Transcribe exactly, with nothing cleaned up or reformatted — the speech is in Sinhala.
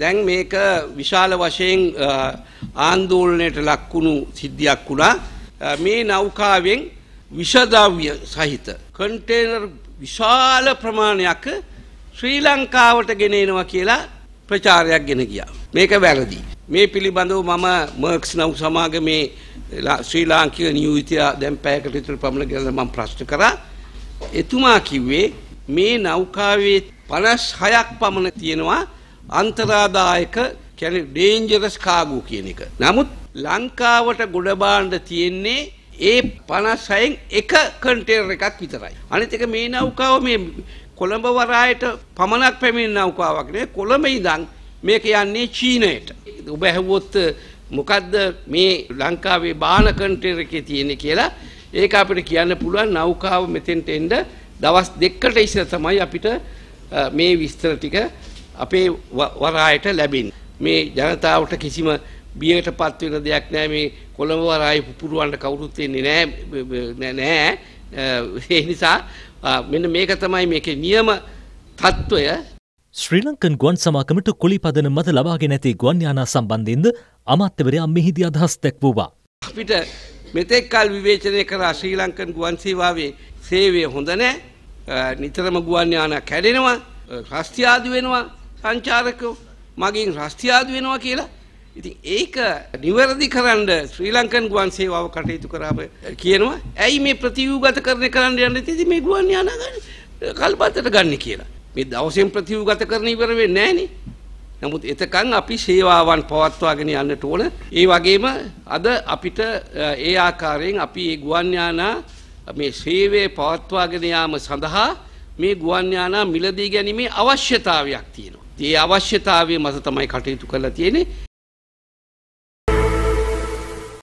දැන් මේක විශාල වශයෙන් ආන්දෝලනයට ලක්වුණු සිද්ධියක් වුණා මේ නෞකාවෙන් විෂද්‍රව්‍ය සහිත කන්ටේනර් විශාල ප්‍රමාණයක් ශ්‍රී ලංකාවට ගෙන එනවා කියලා ප්‍රචාරයක් ගෙන ගියා මේක වැරදි මේ පිළිබඳව මම මර්ක්ස් නෞ සමාගමේ ශ්‍රී ලාංකික නියුතිය දැන් පැයකට විතර පමණ ගියද මම ප්‍රශ්න කරා එතුමා කිව්වේ මේ නෞකාවේ පනස් හයක් පමණ තියෙනවා අන්තරාදායක කියන්නේ ඩේන්ජරස් කාගෝ කියන එක. නමුත් ලංකාවට ගොඩබාන්න තියෙන්නේ ඒ පනස් හයෙන් එක කන්ටේනර් එකක් විතරයි. අනිත් එක මේ නෞකාව මේ කොළඹ වරායට පමණක් පැමිණෙන නෞකාවක් නේ. කොළඹ ඉඳන් මේක යන්නේ චීනයට. ඔබ ඇහුවොත් මොකද්ද මේ ලංකාවේ බාන කන්ටේනර් එකේ තියෙන්නේ කියලා ඒක අපිට කියන්න පුළුවන් නෞකාව මෙතෙන්ට එන්න දවස් දෙකකට ඉස්සර තමයි අපිට මේ විස්තර ටික අපේ වරායට ලැබෙන මේ ජනතාවට කිසිම බියකට පත් වෙන දෙයක් නැහැ මේ කොළඹ වරාය පුපුරවන්න කවුරුත් එන්නේ නැහැ නෑ ඒ නිසා මෙන්න මේක තමයි මේකේ නියම තත්වය ශ්‍රී ලංකන් ගුවන් සමාගමට කුලි පදන මත ලබාගෙන ඇති ගුවන් යානා සම්බන්ධයෙන්ද අමාත්‍යවරයා මෙහිදී අදහස් දක්වුවා අපිට මෙතෙක් කල විවේචනය කර ශ්‍රී ලංකන් ගුවන් සේවාවේ සේවය හොඳ නැහැ නිතරම ගුවන් යානා කැඩෙනවා රස්තියාදු වෙනවා සංචාරකෝ මගින් රස්තියාදු වෙනවා කියලා ඉතින් ඒක නිවැරදි කරන්න ශ්‍රී ලංකන් ගුවන් සේවාව කටයුතු කරාම කියනවා ඇයි මේ ප්‍රතිව්‍යුහගතකරණය කරන්න යන්නේ ඉතින් මේ ගුවන් යාන කල්පතට ගන්න කියලා මේ දවසෙන් ප්‍රතිව්‍යුහගතකරණ ඉවර වෙන්නේ නැහනේ නමුත් එතකන් අපි සේවාවන් පවත්වාගෙන යන්නට ඕන ඒ වගේම අද අපිට ඒ ආකාරයෙන් අපි මේ ගුවන් යාන මේ සේවය පවත්වාගෙන යාම සඳහා මේ ගුවන් යානා මිලදී ගැනීමේ අවශ්‍යතාවයක් තියෙනවා. ඒ අවශ්‍යතාවය මත තමයි කටයුතු කරලා තියෙන්නේ.